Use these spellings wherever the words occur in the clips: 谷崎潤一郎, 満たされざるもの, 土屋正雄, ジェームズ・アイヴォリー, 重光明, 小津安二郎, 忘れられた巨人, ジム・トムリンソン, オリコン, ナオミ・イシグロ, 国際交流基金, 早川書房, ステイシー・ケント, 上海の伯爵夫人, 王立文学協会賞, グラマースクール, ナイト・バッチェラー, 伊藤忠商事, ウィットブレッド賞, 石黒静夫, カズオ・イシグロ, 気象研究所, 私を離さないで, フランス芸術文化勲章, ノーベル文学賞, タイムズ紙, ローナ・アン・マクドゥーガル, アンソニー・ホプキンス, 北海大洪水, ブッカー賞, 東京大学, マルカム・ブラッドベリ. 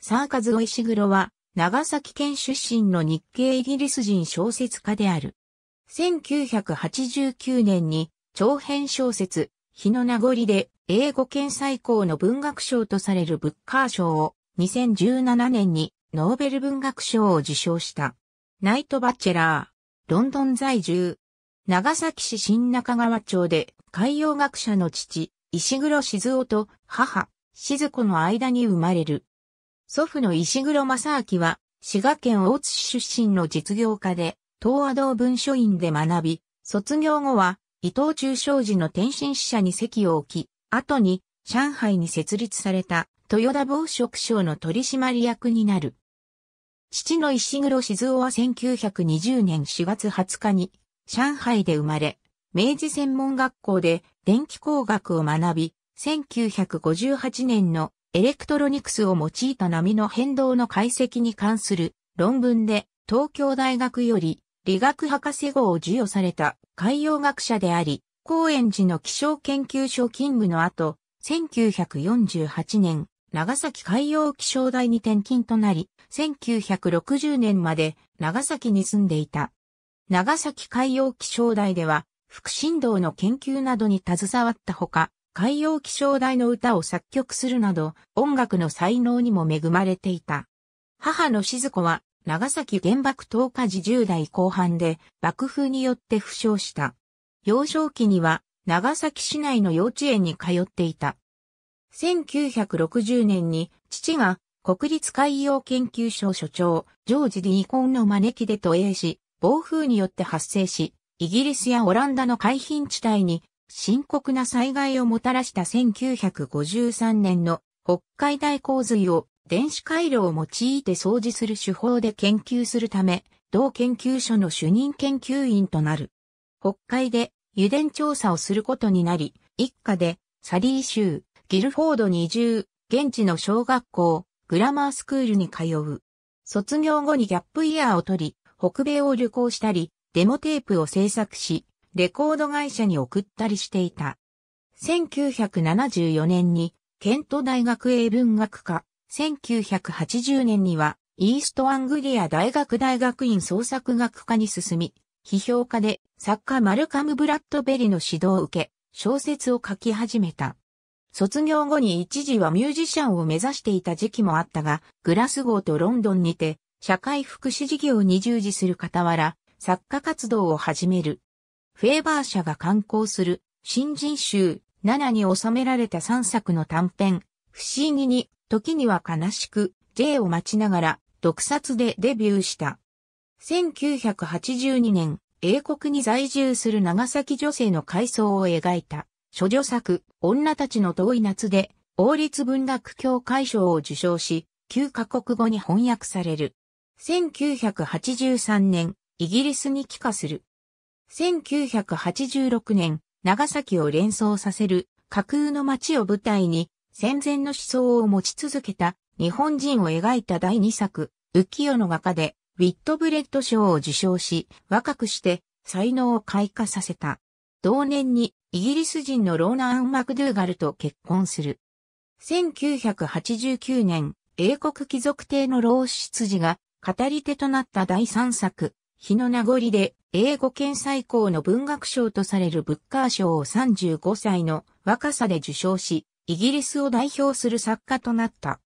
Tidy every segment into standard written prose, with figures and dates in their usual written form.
サー・カズオ・イシグロは、長崎県出身の日系イギリス人小説家である。1989年に、長編小説、火の名残で、英語圏最高の文学賞とされるブッカー賞を、2017年に、ノーベル文学賞を受賞した。ナイト・バッチェラー、ロンドン在住。長崎市新中川町で、海洋学者の父、石黒静夫と母、静子の間に生まれる。祖父の石黒正明は、滋賀県大津市出身の実業家で、東亜道文書院で学び、卒業後は、伊藤忠商事の転身支社に籍を置き、後に、上海に設立された、豊田紡織商の取締役になる。父の石黒静夫は1920年4月20日に、上海で生まれ、明治専門学校で電気工学を学び、1958年のエレクトロニクスを用いた波の変動の解析に関する論文で東京大学より理学博士号を授与された海洋学者であり、高円寺の気象研究所勤務の後、1948年、長崎海洋気象台に転勤となり、1960年まで長崎に住んでいた。長崎海洋気象台では、副振動の研究などに携わったほか、海洋気象台の歌を作曲するなど、音楽の才能にも恵まれていた。母の静子は、長崎原爆投下時10代後半で、爆風によって負傷した。幼少期には、長崎市内の幼稚園に通っていた。1960年に、父が、国立海洋研究所所長、ジョージ・ディーコンの招きで渡英し、暴風によって発生し、イギリスやオランダの海浜地帯に、深刻な災害をもたらした1953年の北海大洪水を電子回路を用いて掃除する手法で研究するため、同研究所の主任研究員となる。北海で油田調査をすることになり、一家でサリー州、ギルフォードに移住、現地の小学校、グラマースクールに通う。卒業後にギャップイヤーを取り、北米を旅行したり、デモテープを制作し、レコード会社に送ったりしていた。1974年に、ケント大学英文学科、1980年には、イーストアングリア大学大学院創作学科に進み、批評家で作家マルカム・ブラッドベリの指導を受け、小説を書き始めた。卒業後に一時はミュージシャンを目指していた時期もあったが、グラスゴーとロンドンにて、社会福祉事業に従事する傍ら、作家活動を始める。フェーバー社が刊行する新人集7に収められた3作の短編、不思議に、時には悲しく、J を待ちながら、毒殺でデビューした。1982年、英国に在住する長崎女性の回想を描いた、処女作、女たちの遠い夏で、王立文学協会賞を受賞し、9カ国語に翻訳される。1983年、イギリスに帰化する。1986年、長崎を連想させる架空の街を舞台に戦前の思想を持ち続けた日本人を描いた第2作、浮世の画家でウィットブレッド賞を受賞し、若くして才能を開花させた。同年にイギリス人のローナン・マクドゥーガルと結婚する。1989年、英国貴族邸の老執事が語り手となった第3作、火の名残で英語圏最高の文学賞とされるブッカー賞を35歳の若さで受賞し、イギリスを代表する作家となった。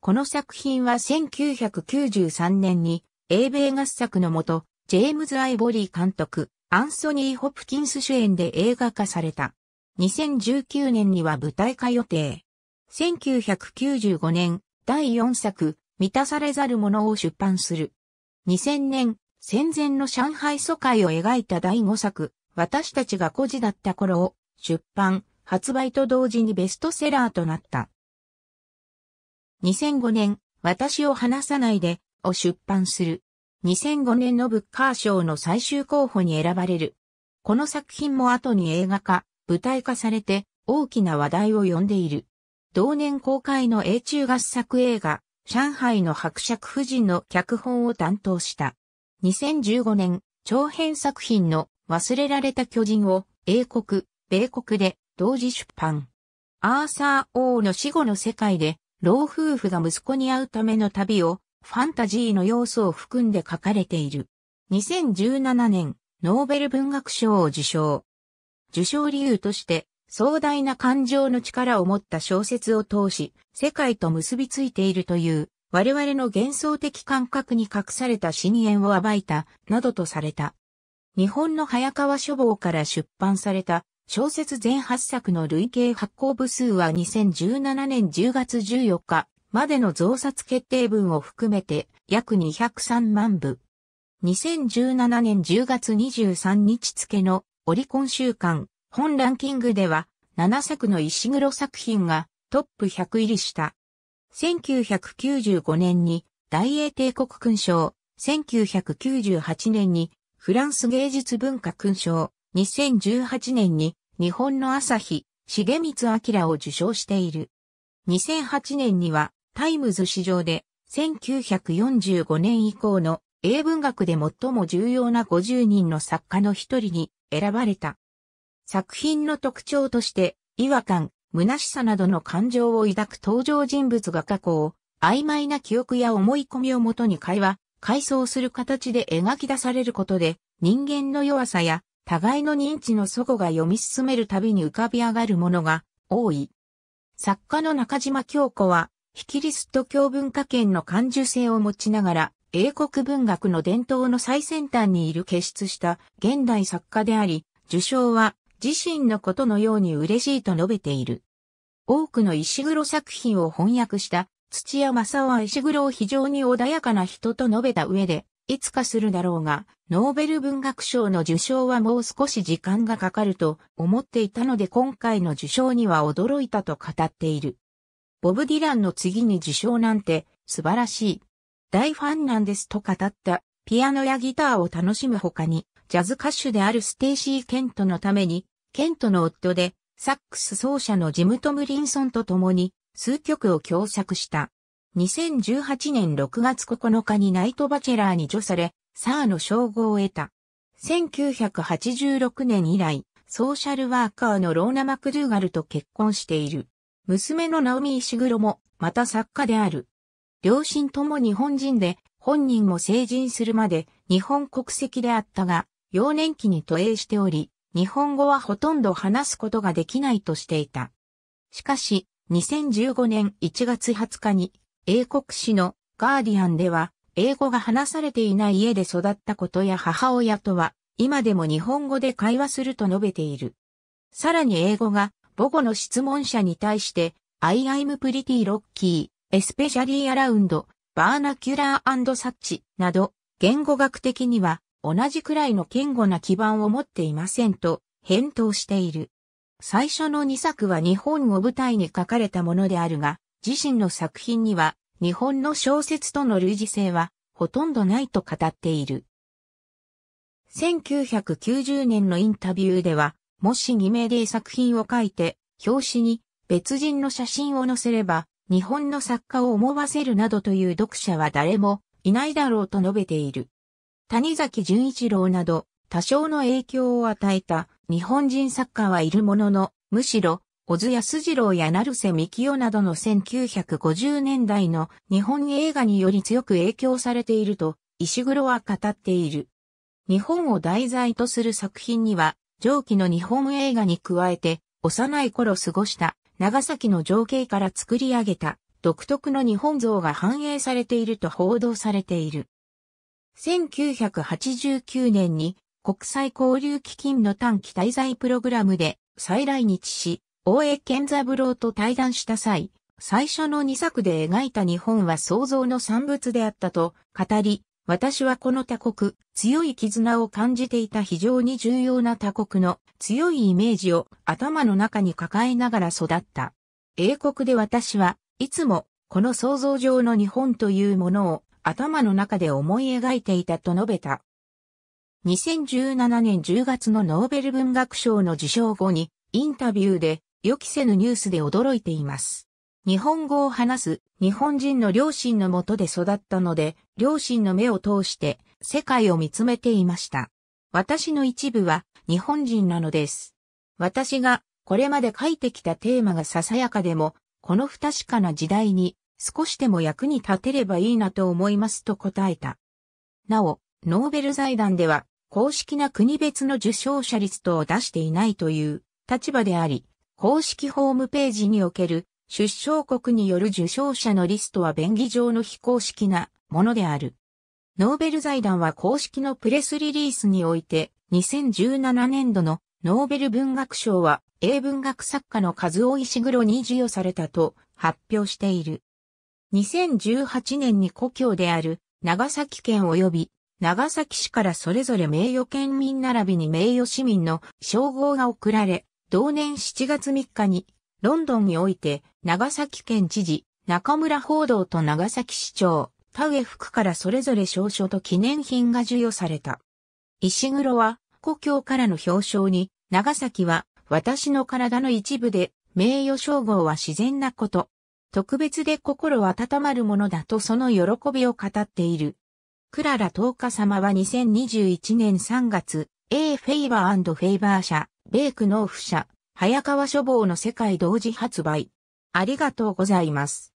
この作品は1993年に英米合作のもと、ジェームズ・アイボリー監督、アンソニー・ホプキンス主演で映画化された。2019年には舞台化予定。1995年、第4作、満たされざるものを出版する。2000年、戦前の上海疎開を描いた第5作、私たちが孤児だった頃を出版、発売と同時にベストセラーとなった。2005年、私を離さないでを出版する。2005年のブッカー賞の最終候補に選ばれる。この作品も後に映画化、舞台化されて大きな話題を呼んでいる。同年公開の英中合作映画、上海の伯爵夫人の脚本を担当した。2015年、長編作品の忘れられた巨人を英国、米国で同時出版。アーサー王の死後の世界で老夫婦が息子に会うための旅をファンタジーの要素を含んで書かれている。2017年、ノーベル文学賞を受賞。受賞理由として、壮大な感情の力を持った小説を通し、世界と結びついているという、我々の幻想的感覚に隠された深淵を暴いた、などとされた。日本の早川書房から出版された、小説全8作の累計発行部数は2017年10月14日までの増刷決定分を含めて約203万部。2017年10月23日付のオリコン週間本ランキングでは7作の石黒作品がトップ100入りした。1995年に大英帝国勲章、1998年にフランス芸術文化勲章、2018年に日本の朝日、重光明を受賞している。2008年にはタイムズ紙上で1945年以降の英文学で最も重要な50人の作家の一人に選ばれた。作品の特徴として違和感、虚しさなどの感情を抱く登場人物が過去を曖昧な記憶や思い込みをもとに会話、回想する形で描き出されることで人間の弱さや互いの認知の齟齬が読み進めるたびに浮かび上がるものが多い。作家の中島京子は、キリスト教文化圏の感受性を持ちながら、英国文学の伝統の最先端にいる傑出した現代作家であり、受賞は自身のことのように嬉しいと述べている。多くの石黒作品を翻訳した土屋正雄は石黒を非常に穏やかな人と述べた上で、いつかするだろうが、ノーベル文学賞の受賞はもう少し時間がかかると思っていたので今回の受賞には驚いたと語っている。ボブ・ディランの次に受賞なんて素晴らしい。大ファンなんですと語った。ピアノやギターを楽しむ他に、ジャズ歌手であるステイシー・ケントのために、ケントの夫でサックス奏者のジム・トムリンソンと共に数曲を共作した。2018年6月9日にナイト・バチェラーに叙され、サーの称号を得た。1986年以来、ソーシャルワーカーのローナ・マクドゥーガルと結婚している。娘のナオミ・イシグロも、また作家である。両親とも日本人で、本人も成人するまで日本国籍であったが、幼年期に渡英しており、日本語はほとんど話すことができないとしていた。しかし、2015年1月20日に、英国紙のガーディアンでは、英語が話されていない家で育ったことや母親とは、今でも日本語で会話すると述べている。さらに英語が、母語の質問者に対して、I am pretty lucky, especially around, vernacular and such など、言語学的には、同じくらいの堅固な基盤を持っていませんと、返答している。最初の2作は日本を舞台に書かれたものであるが、自身の作品には日本の小説との類似性はほとんどないと語っている。1990年のインタビューでは、もし偽名で作品を書いて、表紙に別人の写真を載せれば、日本の作家を思わせるなどという読者は誰もいないだろうと述べている。谷崎潤一郎など多少の影響を与えた日本人作家はいるものの、むしろ、小津安二郎や成瀬幹雄などの1950年代の日本映画により強く影響されていると石黒は語っている。日本を題材とする作品には上記の日本映画に加えて幼い頃過ごした長崎の情景から作り上げた独特の日本像が反映されていると報道されている。1989年に国際交流基金の短期滞在プログラムで再来日し、大江健三郎と対談した際、最初の2作で描いた日本は想像の産物であったと語り、私はこの他国、強い絆を感じていた非常に重要な他国の強いイメージを頭の中に抱えながら育った。英国で私はいつもこの想像上の日本というものを頭の中で思い描いていたと述べた。2017年10月のノーベル文学賞の受賞後にインタビューで、予期せぬニュースで驚いています。日本語を話す日本人の両親のもとで育ったので、両親の目を通して世界を見つめていました。私の一部は日本人なのです。私がこれまで書いてきたテーマがささやかでもこの不確かな時代に少しでも役に立てればいいなと思いますと答えた。なお、ノーベル財団では公式な国別の受賞者リストを出していないという立場であり、公式ホームページにおける出賞国による受賞者のリストは便宜上の非公式なものである。ノーベル財団は公式のプレスリリースにおいて、2017年度のノーベル文学賞は英文学作家のカズオ・イシグロに授与されたと発表している。2018年に故郷である長崎県及び長崎市からそれぞれ名誉県民並びに名誉市民の称号が贈られ、同年7月3日にロンドンにおいて長崎県知事中村報道と長崎市長田上副からそれぞれ証書と記念品が授与された。石黒は故郷からの表彰に、長崎は私の体の一部で、名誉称号は自然なこと。特別で心温まるものだとその喜びを語っている。クララ東華様は2021年3月、Aフェイバー&フェイバー社、ベイクノーフ社、早川書房の世界同時発売。ありがとうございます。